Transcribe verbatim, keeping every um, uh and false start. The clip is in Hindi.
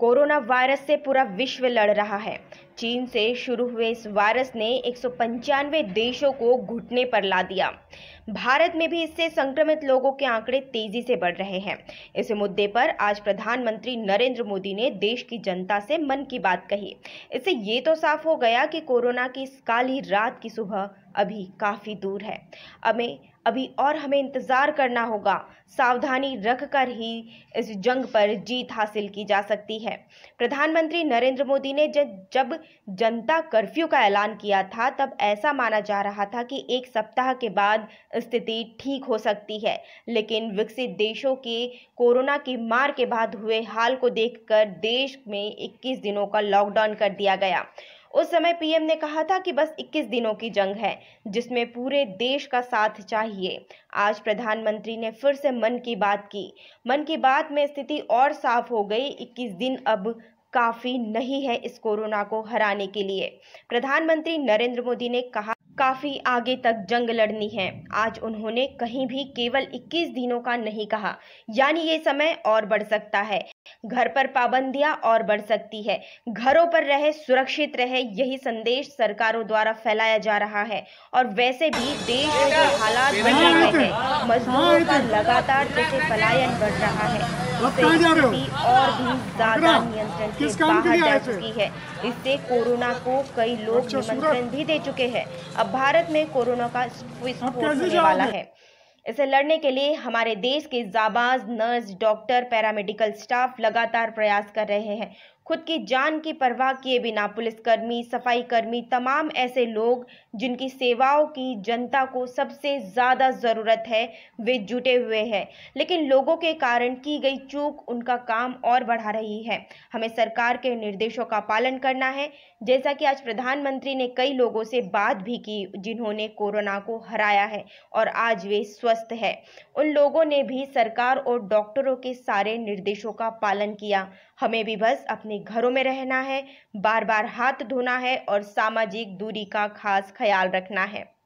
कोरोना वायरस से पूरा विश्व लड़ रहा है। चीन से शुरू हुए इस वायरस ने एक सौ पंचानवे देशों को घुटने पर ला दिया। भारत में भी इससे संक्रमित लोगों के आंकड़े तेजी से बढ़ रहे हैं। इस मुद्दे पर आज प्रधानमंत्री नरेंद्र मोदी ने देश की जनता से मन की बात कही। इससे ये तो साफ हो गया कि कोरोना की इस काली रात की सुबह अभी काफी दूर है। हमें अभी और हमें इंतजार करना होगा। सावधानी रखकर ही इस जंग पर जीत हासिल की जा सकती है। प्रधानमंत्री नरेंद्र मोदी ने जब जनता कर्फ्यू का ऐलान किया था तब ऐसा माना जा रहा था कि एक सप्ताह के बाद स्थिति ठीक हो सकती है, लेकिन विकसित देशों के कोरोना की मार के बाद हुए हाल को देखकर देश में इक्कीस दिनों का लॉकडाउन कर दिया गया। उस समय पीएम ने कहा था कि बस इक्कीस दिनों की जंग है जिसमें पूरे देश का साथ चाहिए। आज प्रधानमंत्री ने फिर से मन की बात की। मन की बात में स्थिति और साफ हो गई। इक्कीस दिन अब काफी नहीं है इस कोरोना को हराने के लिए। प्रधानमंत्री नरेंद्र मोदी ने कहा काफी आगे तक जंग लड़नी है। आज उन्होंने कहीं भी केवल इक्कीस दिनों का नहीं कहा, यानी ये समय और बढ़ सकता है। घर पर पाबंदियां और बढ़ सकती है। घरों पर रहे, सुरक्षित रहे, यही संदेश सरकारों द्वारा फैलाया जा रहा है। और वैसे भी देश में जो हालात बन रहे हैं, मजदूरों का लगातार जैसे पलायन बढ़ रहा है, इससे स्थिति और भी ज्यादा नियंत्रण के बाहर जा चुकी है। इससे कोरोना को कई लोग निमंत्रण भी दे चुके हैं। अब भारत में कोरोना का विस्फोट होने वाला है। इसे लड़ने के लिए हमारे देश के जाबाज नर्स, डॉक्टर, पैरामेडिकल स्टाफ लगातार प्रयास कर रहे हैं। खुद की जान की परवाह किए बिना पुलिसकर्मी, सफाई कर्मी, तमाम ऐसे लोग जिनकी सेवाओं की जनता को सबसे ज़्यादा ज़रूरत है, वे जुटे हुए हैं। लेकिन लोगों के कारण की गई चूक उनका काम और बढ़ा रही है। हमें सरकार के निर्देशों का पालन करना है। जैसा कि आज प्रधानमंत्री ने कई लोगों से बात भी की जिन्होंने कोरोना को हराया है और आज वे स्वस्थ है। उन लोगों ने भी सरकार और डॉक्टरों के सारे निर्देशों का पालन किया। हमें भी बस अपने घरों में रहना है, बार बार हाथ धोना है और सामाजिक दूरी का खास ख्याल रखना है।